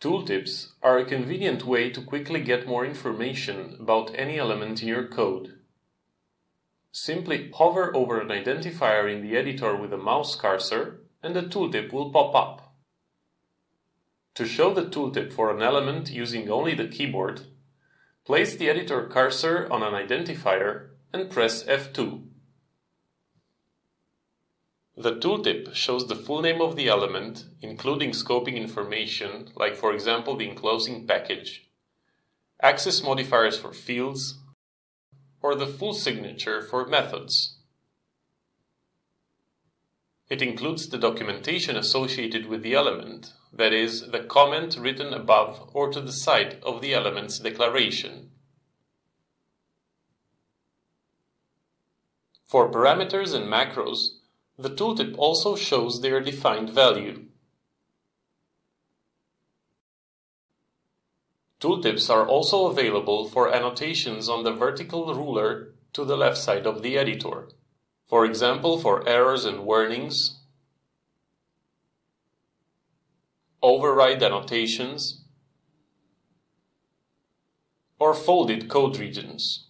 Tooltips are a convenient way to quickly get more information about any element in your code. Simply hover over an identifier in the editor with a mouse cursor and the tooltip will pop up. To show the tooltip for an element using only the keyboard, place the editor cursor on an identifier and press F2. The tooltip shows the full name of the element, including scoping information, like for example the enclosing package, access modifiers for fields, or the full signature for methods. It includes the documentation associated with the element, that is, the comment written above or to the side of the element's declaration. For parameters and macros, the tooltip also shows their defined value. Tooltips are also available for annotations on the vertical ruler to the left side of the editor, for example for errors and warnings, override annotations, or folded code regions.